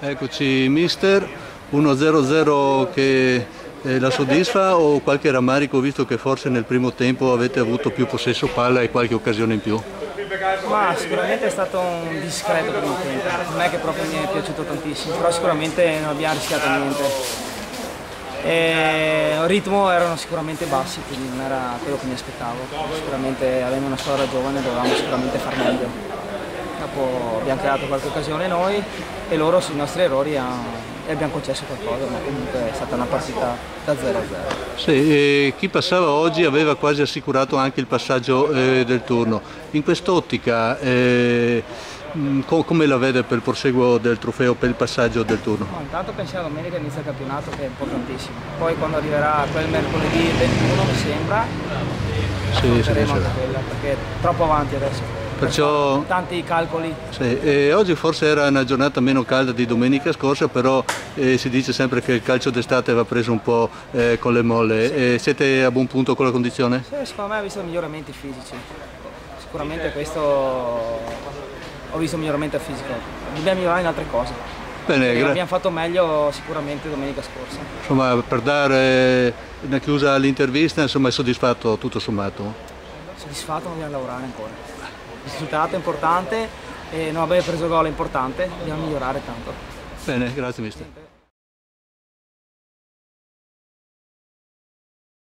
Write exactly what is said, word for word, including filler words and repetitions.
Eccoci mister, uno zero zero che eh, la soddisfa o qualche rammarico visto che forse nel primo tempo avete avuto più possesso palla e qualche occasione in più? Ma sicuramente è stato un discreto primo tempo, non è che proprio mi è piaciuto tantissimo, però sicuramente non abbiamo rischiato niente. E il ritmo erano sicuramente bassi, quindi non era quello che mi aspettavo. Sicuramente avendo una squadra giovane dovevamo sicuramente far meglio. Dopo abbiamo creato qualche occasione noi e loro sui nostri errori hanno, e abbiamo concesso qualcosa, ma comunque è stata una partita da zero a zero. Sì, eh, chi passava oggi aveva quasi assicurato anche il passaggio eh, del turno. In quest'ottica eh, co come la vede per il proseguo del trofeo, per il passaggio del turno? No, intanto pensiamo a domenica inizia il campionato, che è importantissimo. Poi quando arriverà quel mercoledì ventuno mi sembra, sì, sì, anche quella, perché è troppo avanti adesso. Perciò, tanti calcoli. Sì, eh, oggi forse era una giornata meno calda di domenica scorsa, però eh, si dice sempre che il calcio d'estate va preso un po' eh, con le molle. Sì. Eh, siete a buon punto con la condizione? Sì, secondo me ho visto miglioramenti fisici. Sicuramente questo ho visto un miglioramento fisico. Dobbiamo migliorare in altre cose. Bene, grazie. Abbiamo fatto meglio sicuramente domenica scorsa. Insomma, per dare una chiusa all'intervista, insomma, è soddisfatto tutto sommato? Soddisfatto, dobbiamo lavorare ancora. Il risultato è importante e non aver preso gol è importante, dobbiamo migliorare tanto. Bene, grazie mister.